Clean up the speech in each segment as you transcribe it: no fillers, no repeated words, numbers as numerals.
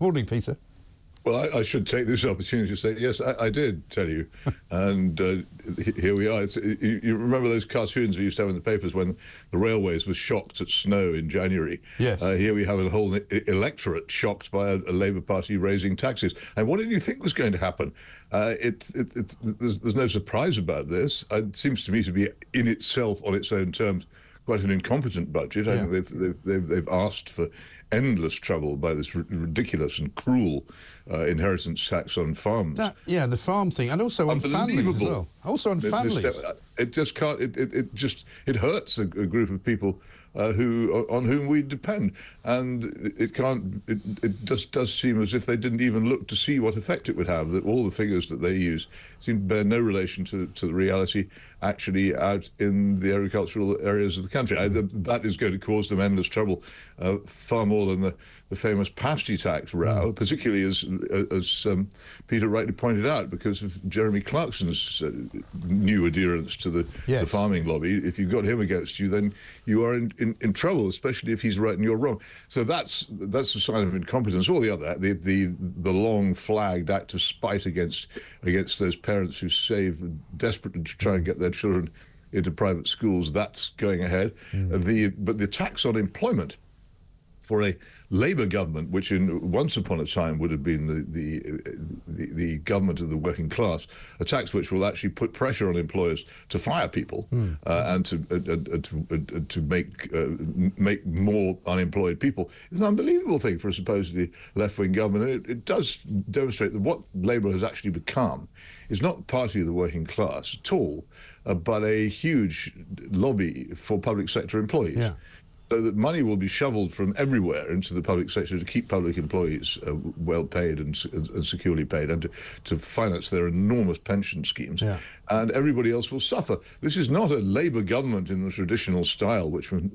Morning, Peter. Well, I should take this opportunity to say, yes, I did tell you, and here we are. You remember those cartoons we used to have in the papers when the railways were shocked at snow in January? Yes. Here we have a whole electorate shocked by a Labour Party raising taxes. And what did you think was going to happen? There's no surprise about this. It seems to me to be, in itself, on its own terms, quite an incompetent budget. Yeah. I think they've asked for endless trouble by this ridiculous and cruel inheritance tax on farms. The farm thing, and also on families as well. Also on families. It just can't. It hurts a group of people on whom we depend, and it can't. It just does seem as if they didn't even look to see what effect it would have. That all the figures that they use seem to bear no relation to the reality actually out in the agricultural areas of the country. That is going to cause them endless trouble, far more than the famous pasty tax row, particularly as Peter rightly pointed out, because of Jeremy Clarkson's new adherence to the farming lobby. If you've got him against you, then you are in trouble, especially if he's right and you're wrong. So that's a sign of incompetence. All the other, the long flagged act of spite against those parents who save desperately to try and get their children into private schools, that's going ahead. But the tax on employment for a Labour government, which once upon a time would have been the government of the working class, a tax which will actually put pressure on employers to fire people and to make more unemployed people, is an unbelievable thing for a supposedly left-wing government. And it does demonstrate that what Labour has actually become is not party of the working class at all, but a huge lobby for public sector employees. Yeah. So that money will be shoveled from everywhere into the public sector to keep public employees well paid and securely paid, and to finance their enormous pension schemes. Yeah. And everybody else will suffer. This is not a Labour government in the traditional style, which had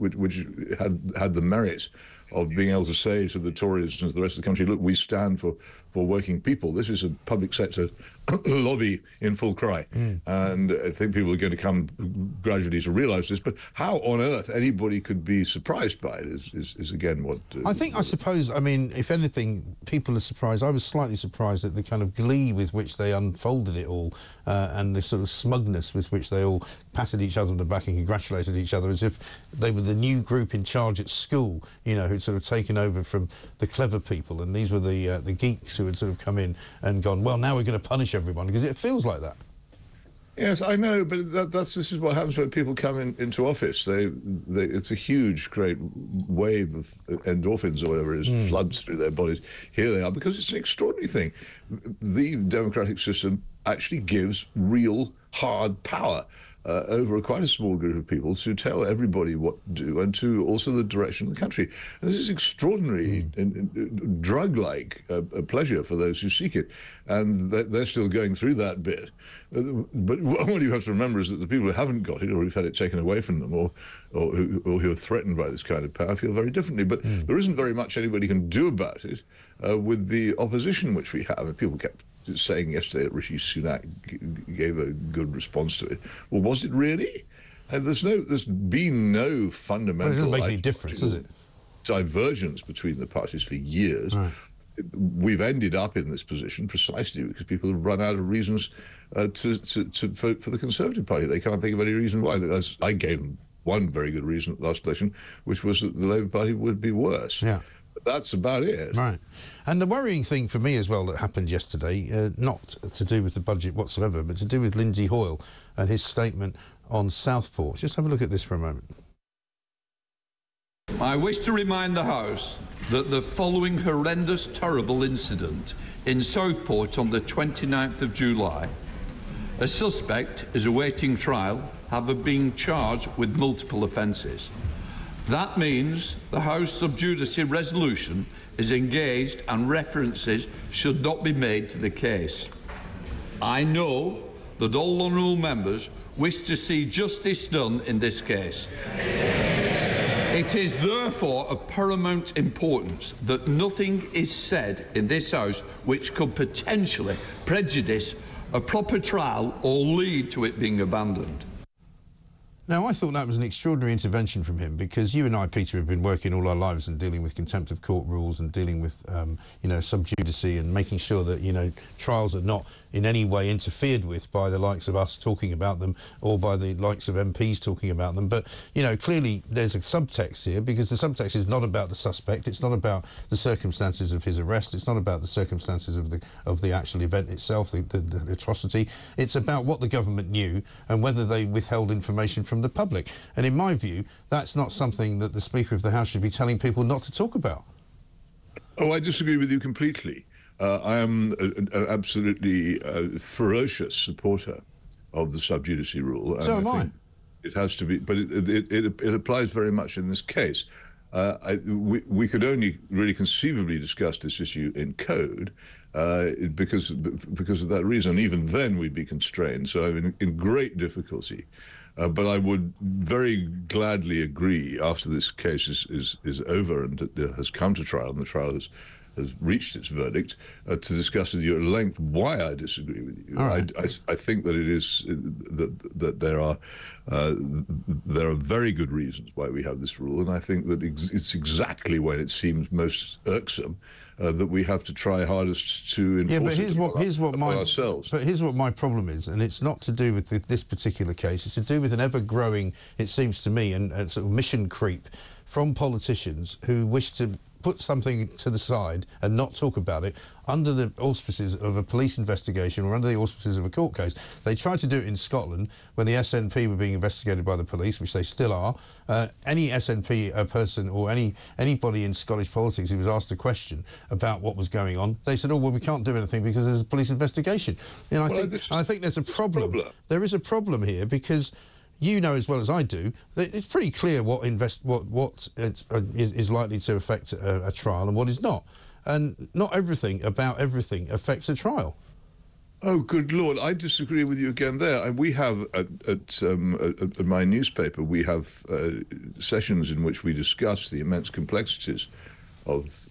the merit of being able to say to the Tories and to the rest of the country, look, we stand for working people. This is a public sector lobby in full cry. And I think people are going to come gradually to realise this. But how on earth anybody could be surprised by it is again, what... if anything, people are surprised. I was slightly surprised at the kind of glee with which they unfolded it all and the sort of smugness with which they all patted each other on the back and congratulated each other as if they were the new group in charge at school, you know, who'd sort of taken over from the clever people, and these were the geeks who had sort of come in and gone, well, now we're going to punish everyone, because it feels like that. Yes, I know, but this is what happens when people come into office. It's a huge, great wave of endorphins or whatever it is, floods through their bodies. Here they are, because it's an extraordinary thing. The democratic system actually gives real, hard power over quite a small group of people to tell everybody what to do, and to also the direction of the country. And this is extraordinary, drug-like pleasure for those who seek it. And they're still going through that bit. But what you have to remember is that the people who haven't got it, or who've had it taken away from them, or who are threatened by this kind of power, feel very differently. But there isn't very much anybody can do about it with the opposition which we have. And people kept saying yesterday that Rishi Sunak gave a good response to it. Well, was it really? And there's been no fundamental... Well, it doesn't make any difference, does it? ...divergence between the parties for years. Right. We've ended up in this position precisely because people have run out of reasons to vote for the Conservative Party. They can't think of any reason why. I gave them one very good reason at the last election, which was that the Labour Party would be worse. Yeah. That's about it. Right. And the worrying thing for me as well that happened yesterday, not to do with the budget whatsoever, but to do with Lindsay Hoyle and his statement on Southport. Just have a look at this for a moment. I wish to remind the House that the following horrendous, terrible incident in Southport on the 29th of July, a suspect is awaiting trial, having been charged with multiple offences. That means the House of Judice resolution is engaged and references should not be made to the case. I know that all honourable members wish to see justice done in this case. It is therefore of paramount importance that nothing is said in this House which could potentially prejudice a proper trial or lead to it being abandoned. Now, I thought that was an extraordinary intervention from him, because you and I, Peter, have been working all our lives and dealing with contempt of court rules and dealing with, you know, sub judice and making sure that, you know, trials are not in any way interfered with by the likes of us talking about them or by the likes of MPs talking about them. But, you know, clearly there's a subtext here, because the subtext is not about the suspect, it's not about the circumstances of his arrest, it's not about the circumstances of the actual event itself, the atrocity. It's about what the government knew and whether they withheld information from the public. And in my view, that's not something that the Speaker of the House should be telling people not to talk about. Oh, I disagree with you completely. I am an absolutely ferocious supporter of the sub judice rule. So am I. It has to be, but it applies very much in this case. We could only really conceivably discuss this issue in code, because of that reason. Even then, we'd be constrained. So I'm in great difficulty. But I would very gladly agree, after this case is over and has come to trial and the trial has reached its verdict, to discuss with you at length why I disagree with you. Right. I think that it is that there are very good reasons why we have this rule, and I think that it's exactly when it seems most irksome that we have to try hardest to enforce. Yeah, but here's what my problem is, and it's not to do with this particular case. It's to do with an ever-growing, it seems to me, and sort of mission creep from politicians who wish to put something to the side and not talk about it under the auspices of a police investigation or under the auspices of a court case. They tried to do it in Scotland when the SNP were being investigated by the police, which they still are. Any SNP person or anybody in Scottish politics who was asked a question about what was going on, they said, "Oh, well, we can't do anything because there's a police investigation." And I think there's a problem. There is a problem here, because you know as well as I do that it's pretty clear what is likely to affect a trial and what is not, and not everything about everything affects a trial. Oh, good Lord! I disagree with you again there. We have at my newspaper, we have sessions in which we discuss the immense complexities of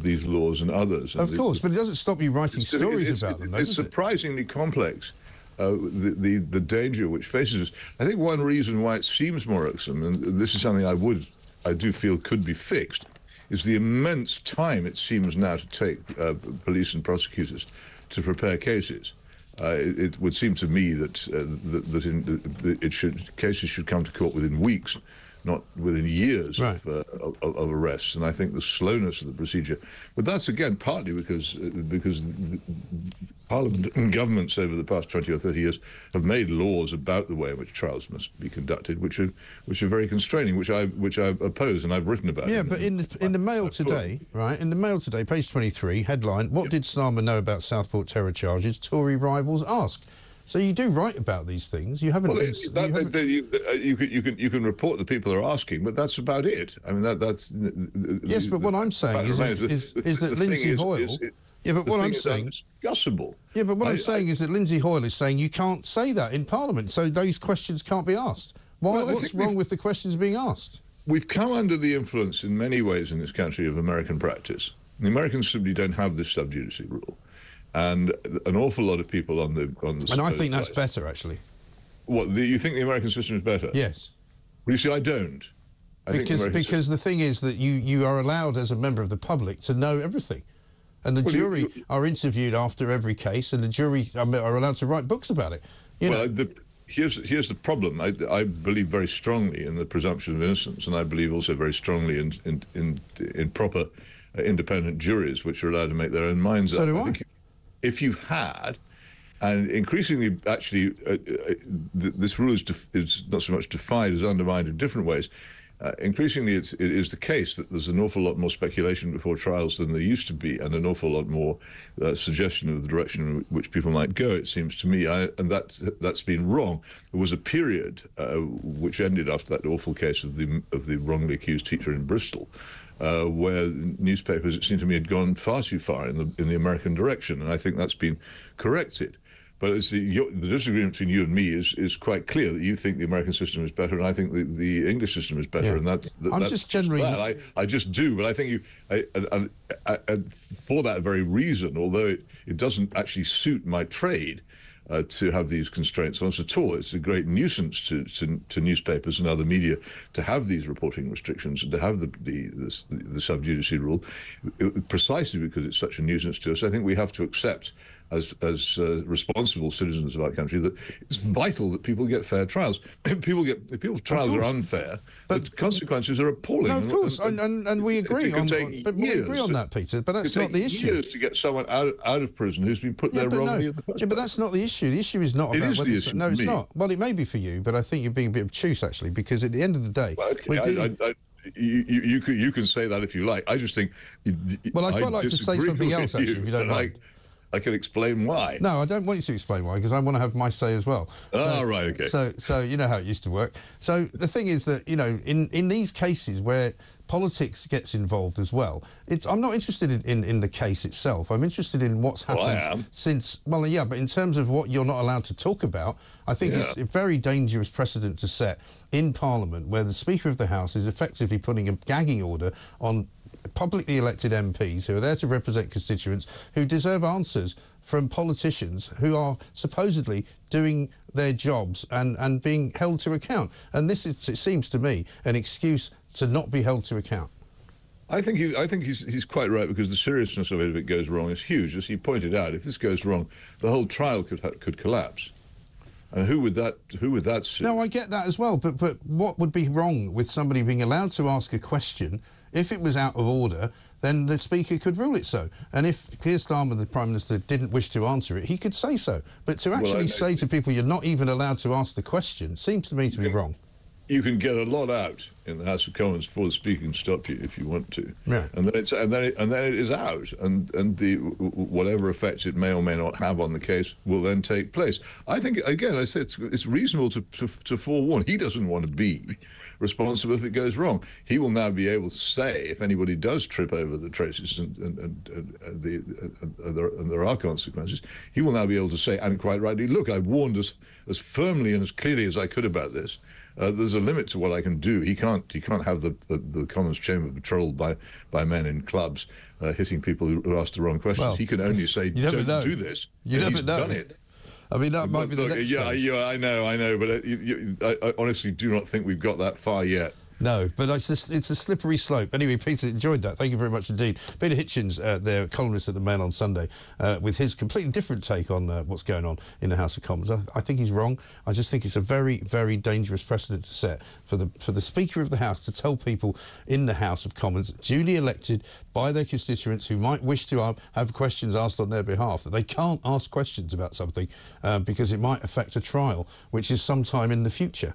these laws and others. And of course, but it doesn't stop you writing stories about them. It's surprisingly complex. The danger which faces us. I think one reason why it seems more irksome, and this is something I do feel could be fixed, is the immense time it seems now to take police and prosecutors to prepare cases. It would seem to me that cases should come to court within weeks, not within years. Right. of arrests, and I think the slowness of the procedure. But that's again partly because Parliament and governments over the past 20 or 30 years have made laws about the way in which trials must be conducted, which are very constraining, which I oppose, and I've written about. Yeah, but in the Mail today, right? In the Mail today, page 23, headline: What did Starmer know about Southport terror charges? Tory rivals ask. So you do write about these things. You haven't. Well, you can report that people are asking, but that's about it. I mean, that's. Yes, but what I'm saying is that Lindsay Hoyle. Yeah, but what I'm saying is discussable. Yeah, but what I'm saying is that Lindsay Hoyle is saying you can't say that in Parliament, so those questions can't be asked. What's wrong with the questions being asked? We've come under the influence in many ways in this country of American practice. The Americans simply don't have this sub judice rule, and an awful lot of people on the. And I think that's better, actually. What, you think the American system is better? Yes. Well, you see, I don't. Because the thing is that you are allowed as a member of the public to know everything. And the jury are interviewed after every case, and the jury are allowed to write books about it. You know. Here's the problem. I believe very strongly in the presumption of innocence, and I believe also very strongly in proper independent juries, which are allowed to make their own minds up. So do I. If you've had, and increasingly, actually, this rule is not so much defied as undermined in different ways. Increasingly, it is the case that there's an awful lot more speculation before trials than there used to be, and an awful lot more suggestion of the direction in which people might go, it seems to me, and that's been wrong. There was a period which ended after that awful case of the wrongly accused teacher in Bristol, where newspapers, it seemed to me, had gone far too far in the American direction, and I think that's been corrected. But the disagreement between you and me is quite clear, that you think the American system is better, and I think the English system is better. Yeah. And that's just generally. I just do, but I think for that very reason, although it doesn't actually suit my trade, to have these constraints on us at all. It's a great nuisance to newspapers and other media to have these reporting restrictions and to have the sub judice rule, precisely because it's such a nuisance to us. I think we have to accept, as responsible citizens of our country, that it's vital that people get fair trials. If people's trials are unfair, but the consequences are appalling. No, of course, and we agree on that. But we agree on that, Peter. But that's not the issue. Years to get someone out of prison who's been put there wrongly in the first place. But that's not the issue. The issue is not about whether it's... No, it's not. Well, it may be for you, but I think you're being a bit obtuse actually, because at the end of the day, you can say that if you like. I just think... Well, I'd quite like to say something else actually, if you don't mind. I can explain why. No, I don't want you to explain why, because I want to have my say as well. Oh, right, okay. So you know how it used to work. So the thing is that, you know, in these cases where politics gets involved as well, I'm not interested in the case itself. I'm interested in what's happened but in terms of what you're not allowed to talk about, I think it's a very dangerous precedent to set in Parliament, where the Speaker of the House is effectively putting a gagging order on publicly elected MPs who are there to represent constituents who deserve answers from politicians who are supposedly doing their jobs and being held to account. And this is, it seems to me, an excuse to not be held to account. I think he's quite right, because the seriousness of it, if it goes wrong, is huge. As he pointed out, if this goes wrong, the whole trial could collapse. And who would that suit? No, I get that as well, but what would be wrong with somebody being allowed to ask a question? If it was out of order, then the Speaker could rule it so. And if Keir Starmer, the Prime Minister, didn't wish to answer it, he could say so. But to actually say to people you're not even allowed to ask the question seems to me to be wrong. You can get a lot out in the House of Commons before the Speaker can stop you if you want to. Yeah. And then it is out, and the whatever effects it may or may not have on the case will then take place. I think, again, I say it's reasonable to forewarn. He doesn't want to be responsible if it goes wrong. He will now be able to say if anybody does trip over the traces, and there are consequences, he will now be able to say, and quite rightly, look, I warned us as firmly and as clearly as I could about this. There's a limit to what I can do. He can't have the Commons Chamber patrolled by men in clubs hitting people who asked the wrong questions. Well, he can only say, don't do this. You never know. He's done it. I mean, that might be the next stage. Yeah, I know, but I honestly do not think we've got that far yet. No, but it's a slippery slope. Anyway, Peter, enjoyed that. Thank you very much indeed. Peter Hitchens, their columnist at the Mail on Sunday, with his completely different take on what's going on in the House of Commons. I think he's wrong. I just think it's a very, very dangerous precedent to set for the Speaker of the House to tell people in the House of Commons, duly elected by their constituents who might wish to have questions asked on their behalf, that they can't ask questions about something because it might affect a trial, which is sometime in the future.